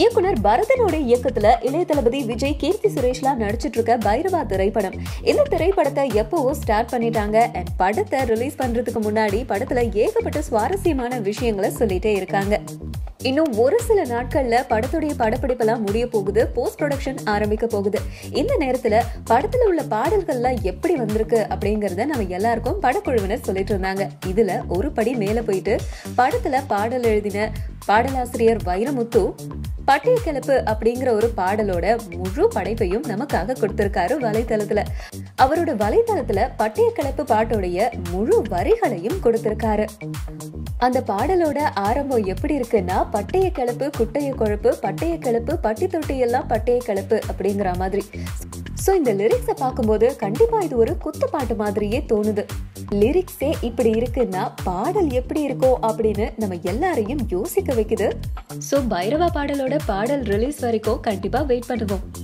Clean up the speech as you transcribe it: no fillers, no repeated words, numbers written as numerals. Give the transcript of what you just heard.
இயக்குனர் பரதனோட இயக்கத்துல இளைய தளபதி விஜய், கீர்த்தி சுரேஷ்லாம் நடிச்சிட்டு இருக்க பைரவா திரைப்படம். இந்த திரைப்படத்தை எப்பவோ ஸ்டார்ட் பண்ணிட்டாங்க. அண்ட் படத்தை ரிலீஸ் பண்றதுக்கு முன்னாடி படத்துல ஏகப்பட்ட சுவாரஸ்யமான விஷயங்களை சொல்லிட்டே இருக்காங்க. இன்னும் ஒரு சில நாட்கள்ல படத்துடைய படப்பிடிப்பெல்லாம் முடிய போகுது, போஸ்ட் ப்ரொடக்ஷன் ஆரம்பிக்க போகுது. இந்த நேரத்துல படத்துல உள்ள பாடல்கள்லாம் எப்படி வந்திருக்கு அப்படிங்கறத நம்ம எல்லாருக்கும் படக்குழுவினர் சொல்லிட்டு இருந்தாங்க. இதுல ஒரு படி மேல போயிட்டு படத்துல பாடல் எழுதின பாடலாசிரியர் வைரமுத்து பட்டிய கிளப்பு அப்படிங்கிற ஒரு பாடலோட முழு படைப்பையும் நமக்காக கொடுத்திருக்காரு வலைத்தளத்துல. அவரோட வலைத்தளத்துல பட்டிய கிளப்பு பாட்டோடைய முழு வரிகளையும் கொடுத்திருக்காரு. அந்த பாடலோட ஆரம்பம் எப்படி இருக்குன்னா, பட்டைய கிளப்பு குட்டைய குழப்பு பட்டைய கிளப்பு பட்டி தொட்டி எல்லாம் பட்டைய கிளப்பு அப்படிங்கிற மாதிரி. சோ இந்த லிரிக்ஸை பார்க்கும்போது கண்டிப்பா இது ஒரு குத்து பாட்டு மாதிரியே தோணுது. லிரிக்ஸே இப்படி இருக்குன்னா பாடல் எப்படி இருக்கோ அப்படின்னு நம்ம எல்லாரையும் யோசிக்க வைக்குது. சோ பைரவா பாடலோட பாடல் ரிலீஸ் வரைக்கும் கண்டிப்பா வெயிட் பண்ணுவோம்.